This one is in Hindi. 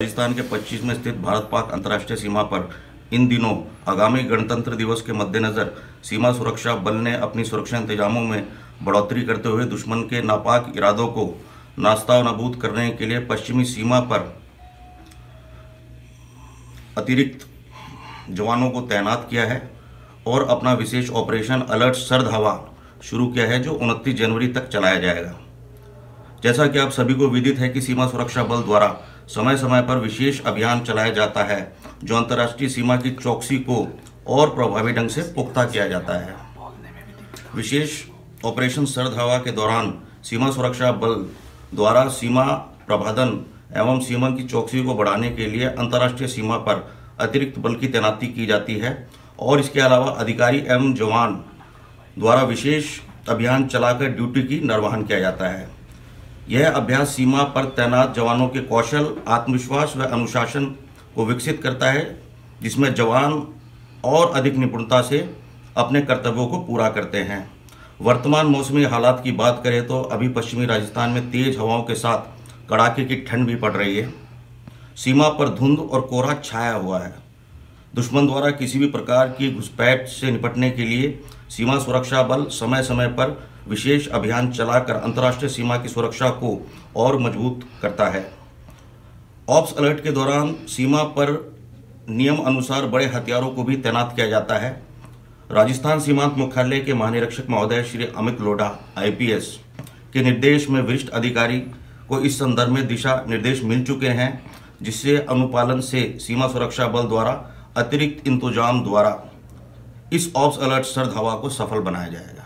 राजस्थान के 25 में स्थित भारत पाक अंतर्राष्ट्रीय सीमा पर इन दिनों आगामी गणतंत्र दिवस के मद्देनज़र सीमा सुरक्षा बल ने अपनी सुरक्षा इंतजामों में बढ़ोतरी करते हुए दुश्मन के नापाक इरादों को नास्ता नबूद करने के लिए पश्चिमी सीमा पर अतिरिक्त जवानों को तैनात किया है और अपना विशेष ऑपरेशन अलर्ट सर्द हवा शुरू किया है जो 29 जनवरी तक चलाया जाएगा। जैसा कि आप सभी को विदित है कि सीमा सुरक्षा बल द्वारा समय समय पर विशेष अभियान चलाया जाता है जो अंतर्राष्ट्रीय सीमा की चौकसी को और प्रभावी ढंग से पुख्ता किया जाता है। विशेष ऑपरेशन सर्द हवा के दौरान सीमा सुरक्षा बल द्वारा सीमा प्रबंधन एवं सीमा की चौकसी को बढ़ाने के लिए अंतर्राष्ट्रीय सीमा पर अतिरिक्त बल की तैनाती की जाती है और इसके अलावा अधिकारी एवं जवान द्वारा विशेष अभियान चलाकर ड्यूटी की निर्वहन किया जाता है। यह अभ्यास सीमा पर तैनात जवानों के कौशल, आत्मविश्वास व अनुशासन को विकसित करता है, जिसमें जवान और अधिक निपुणता से अपने कर्तव्यों को पूरा करते हैं। वर्तमान मौसमी हालात की बात करें तो अभी पश्चिमी राजस्थान में तेज हवाओं के साथ कड़ाके की ठंड भी पड़ रही है। सीमा पर धुंध और कोहरा छाया हुआ है। दुश्मन द्वारा किसी भी प्रकार की घुसपैठ से निपटने के लिए सीमा सुरक्षा बल समय समय पर विशेष अभियान चलाकर अंतर्राष्ट्रीय सीमा की सुरक्षा को और मजबूत करता है। ऑप्स अलर्ट के दौरान सीमा पर नियम अनुसार बड़े हथियारों को भी तैनात किया जाता है। राजस्थान सीमांत मुख्यालय के महानिरीक्षक महोदय श्री अमित लोढ़ा IPS के निर्देश में वरिष्ठ अधिकारी को इस संदर्भ में दिशा निर्देश मिल चुके हैं, जिससे अनुपालन से सीमा सुरक्षा बल द्वारा अतिरिक्त इंतजाम द्वारा इस ऑप्स अलर्ट सर्द हवा को सफल बनाया जाएगा।